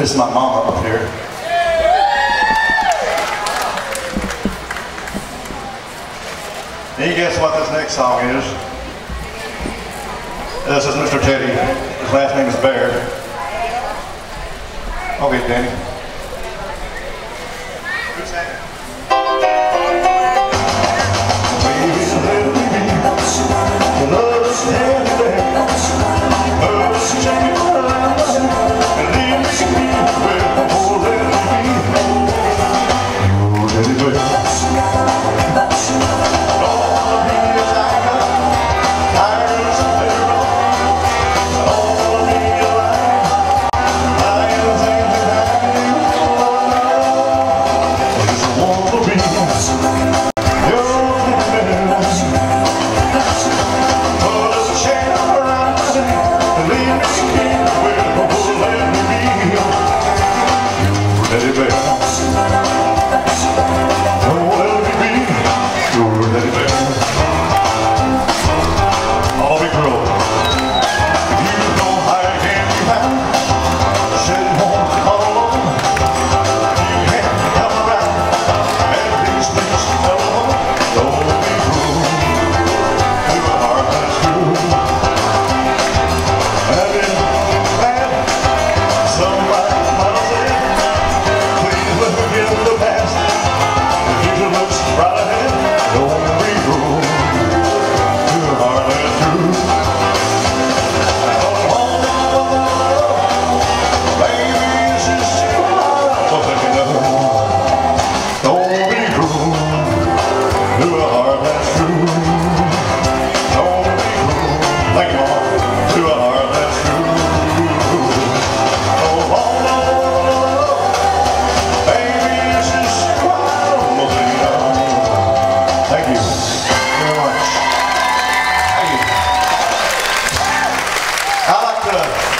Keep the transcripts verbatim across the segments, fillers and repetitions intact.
There's my mom up here. And you guess what this next song is? This is Mister Teddy. His last name is Bear. Okay, Danny. Who's that?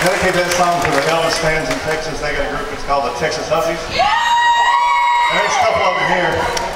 Dedicate that song to the Elvis fans in Texas. They got a group that's called the Texas Hussies. Yeah! And there's a couple over here.